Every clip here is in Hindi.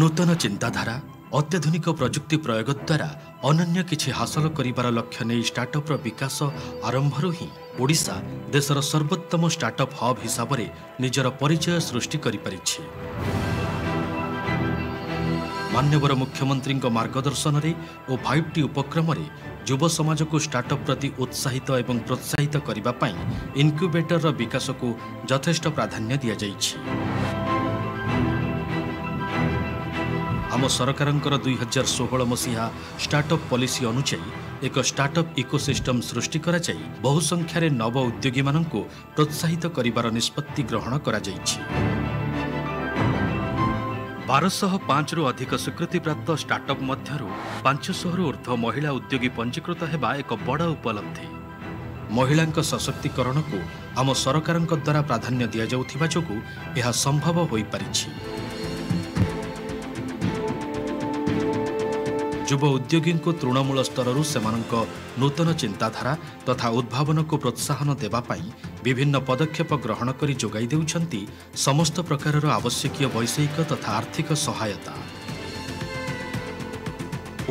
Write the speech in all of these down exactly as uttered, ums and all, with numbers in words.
नूतन चिंताधारा अत्याधुनिक प्रजुक्ति प्रयोग द्वारा अन्य किसी हासिल करिबार लक्ष्य नहीं स्टार्टअप विकास आरंभरू ही ओडिशा देशर सर्वोत्तम स्टार्टअप हब हिसाब से निजर परिचय सृष्टि करिपारिछि। मान्यवर मुख्यमंत्री मार्गदर्शन और फाइव टी उपक्रम युव समाज को स्टार्टअप प्रति उत्साहित एवं प्रोत्साहित करने इनक्यूबेटर विकास को यथेष्ट प्राधान्य दिया जाइछि। आम सरकार दुई हजार सोलह मसीहा स्टार्टअप पॉलिसी अनुसार एक स्टार्टअप इकोसिस्टम सृष्टि बहु संख्यार नव उद्योगी मानकु प्रोत्साहित करिबार निष्पत्ति ग्रहण करा जाइछि। बारह सौ पांच रु अधिक स्वीकृति प्राप्त स्टार्टअप मध्यरू पांच सौ रु ऊर्ध महिला उद्योगी पंजीकृत हेबा एक बड़ उपलब्धि। महिला सशक्तिकरण को आम सरकार द्वारा प्राधान्य दिया जाउथिबा जोगु यह संभव होई पारिछि। युवा उद्योगी को तृणमूल स्तर से नूतन चिंताधारा तथा उद्भावन को प्रोत्साहन देबा पाई विभिन्न पदक्षेप ग्रहण करी जोगाई देउछन्ति समस्त प्रकारर आवश्यकीय वैषयिक तथा आर्थिक सहायता।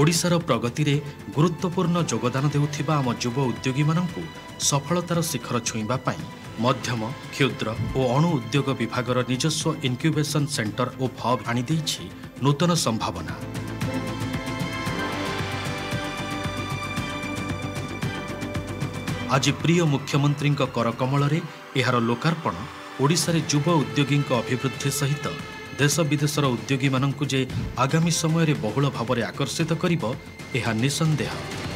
ओडिशार प्रगति रे गुरुत्वपूर्ण योगदान देउथिबा आम युव उद्योगी मानकु सफलतार शिखर छुईबा पाई मध्यम क्षुद्र और अणु उद्योग विभागर निजस्व इनक्यूबेशन सेंटर और हब आनी देइछि नूतन संभावना। आज प्रिय मुख्यमंत्री कर कमल रे यार लोकार्पण ओडिशारे युव उद्योगी अभिवृद्धि सहित देश विदेशर उद्योगी मानकु जे आगामी समय रे बहुल भाव आकर्षित करिबो एहा निसंदेह।